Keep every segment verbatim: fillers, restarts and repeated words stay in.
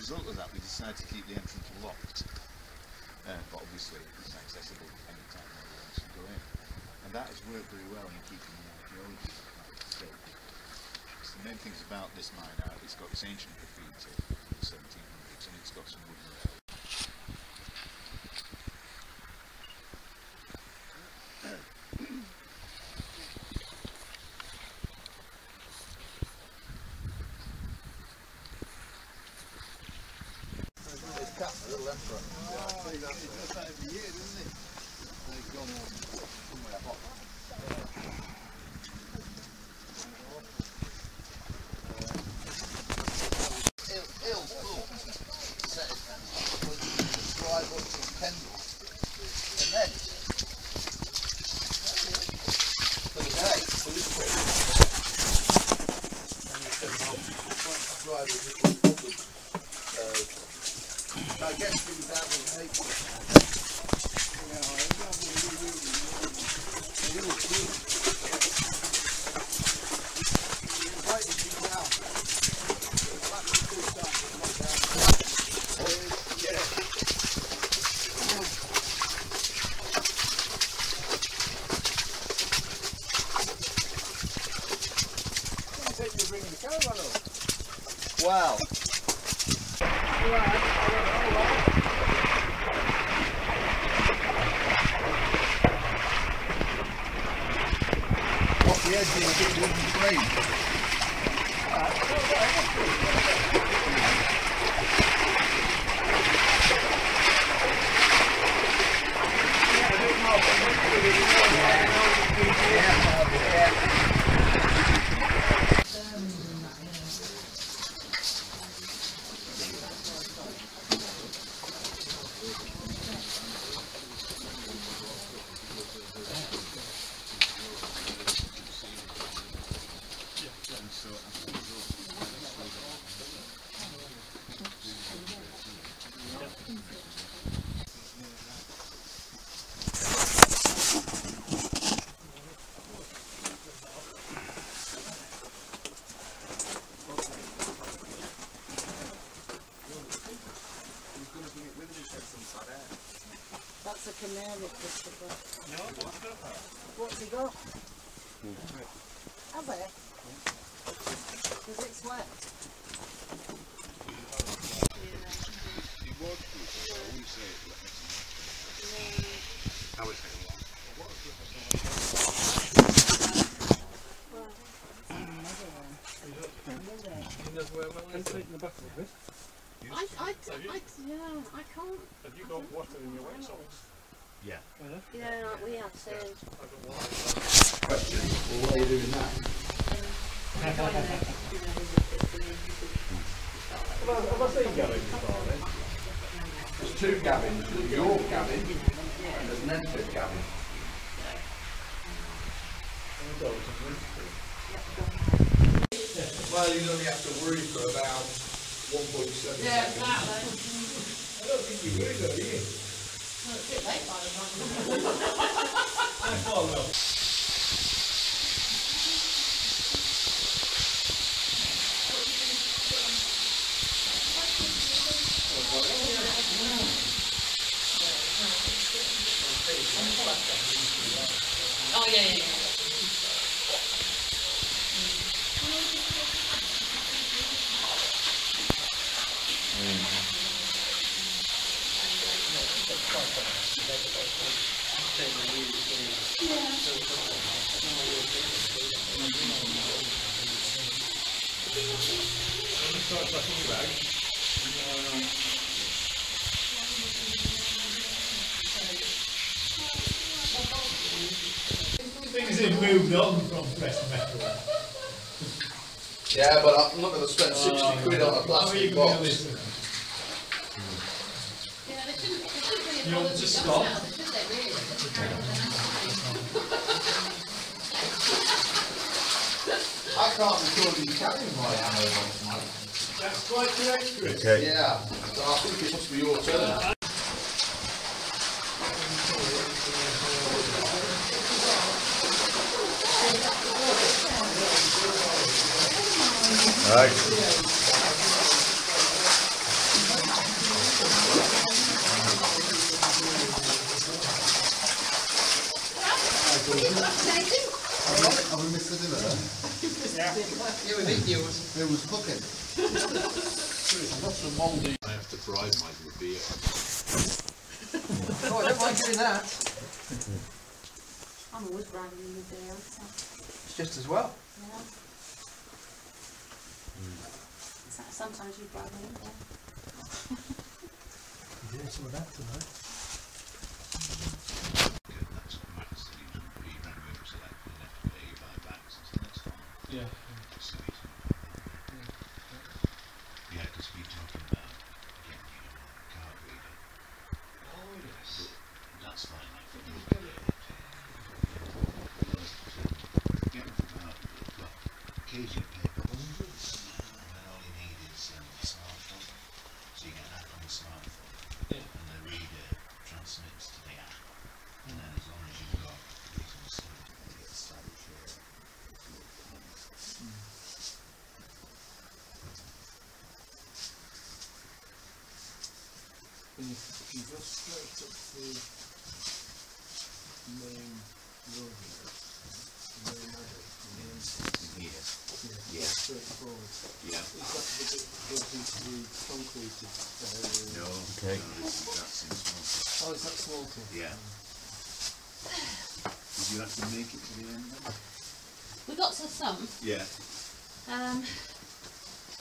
result of that, we decided to keep the entrance locked. Uh, but obviously, it's accessible any time anyone wants to go in. And that has worked very well in keeping the archaeology like so. So the main things about this mine are it's got its ancient graffiti from the seventeen hundreds, and it's got some wooden rail. Wow. Off the edge here, a bit wooden frame. Yeah, yeah. Moved on from Preston Metro. Yeah, but I'm not going to spend sixty oh, quid on a plastic box. Mm. Yeah, they shouldn't, they shouldn't really you want to stop? Now, should they really? I can't record you carrying my ammo last night. That's quite the accurate. Okay. Yeah, so I think it must be your turn. Right. chicken? I would miss the dinner then. Yeah. You would eat yours. It was cooking. Lots of mouldy. I have to bribe my beer. Oh, I don't mind doing that. I'm always bribing the beer. It's just as well. Yeah. Mm. Sometimes you bribe me. Yeah. You did some of that tonight. Yeah. Yeah, because we talking about getting you a card reader. Oh yes. That's fine, I think. Get a card reader, but occasionally paper hundreds, and then all you need is um, a smartphone. So you get an app on the smartphone, yeah. And the reader transmits to the app, and then as long as you've got you can send it to the study here. And if you go straight up the main road here, the main alley from the inside. Yeah. Yeah. Straight forward. Yeah. Is that the bit that goes into the concrete area? No. Okay. No, that's in Smalton. Oh, is that Smalton? Yeah. Did you have to make it to the end then? We got to some. Yeah. Um.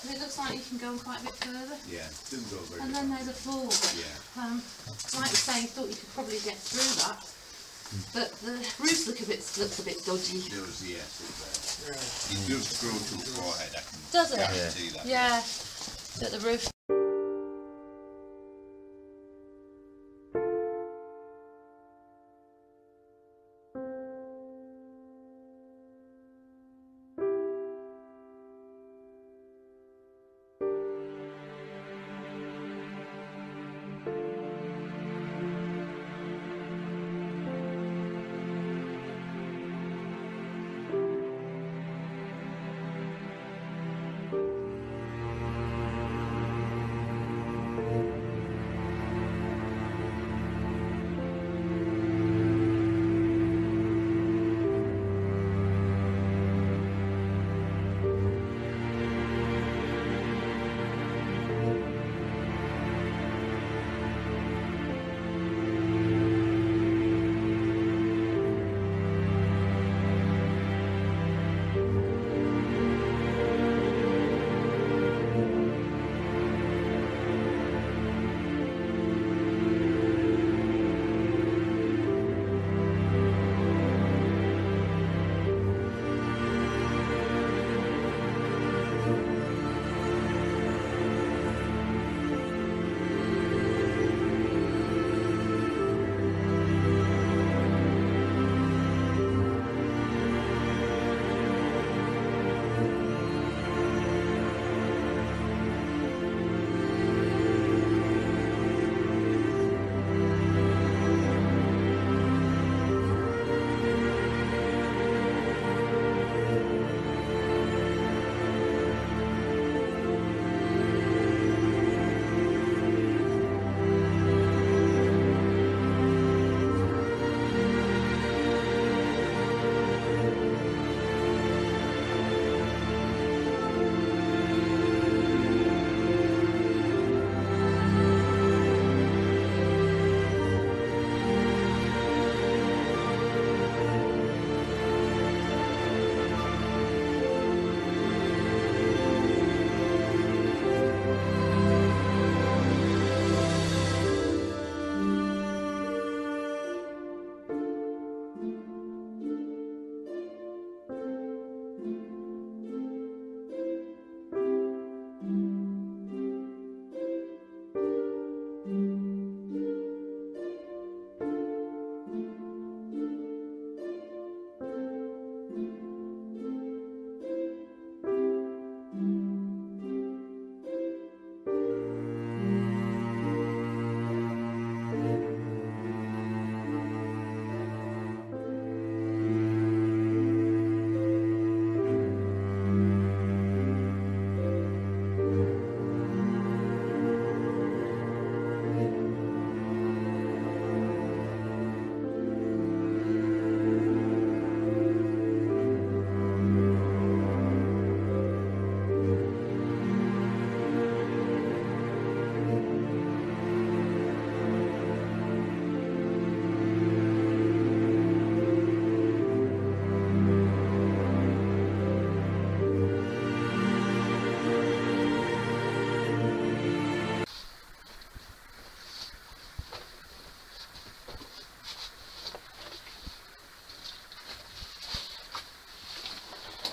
And it looks like you can go on quite a bit further. Yeah, it didn't go very far. And then there's a floor. Yeah. Um, like you say, you thought you could probably get through that, mm. But the roof look a bit, looks a bit dodgy. It does, yes. Yeah, yeah. You do screw to the forehead, I can does it? Guarantee that. Yeah, that the roof...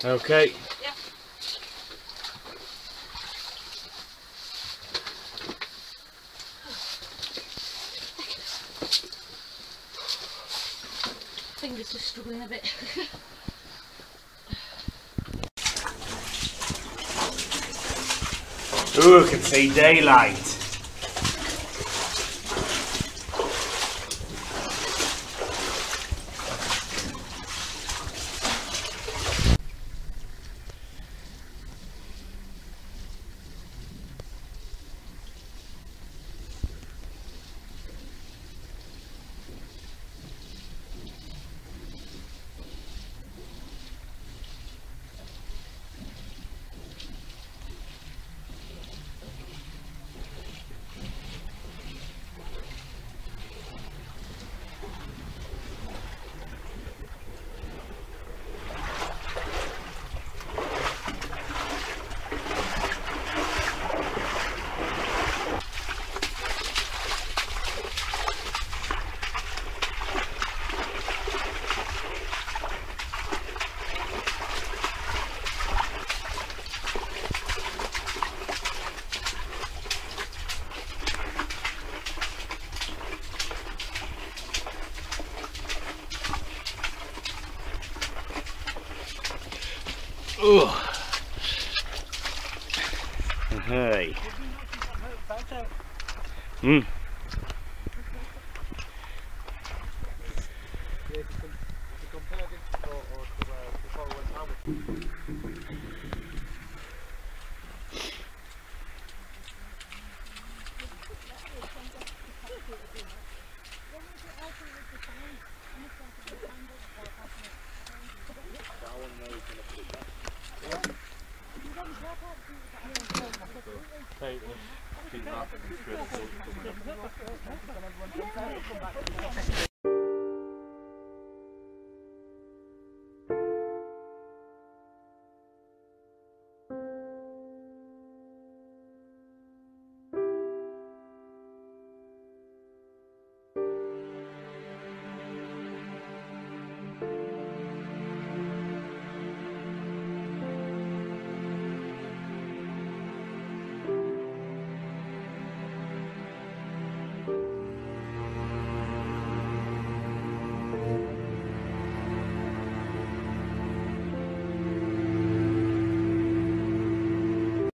Okay. Yeah. Fingers are struggling a bit. Ooh, I can see daylight. Ooh. Hey. Mm. Hey,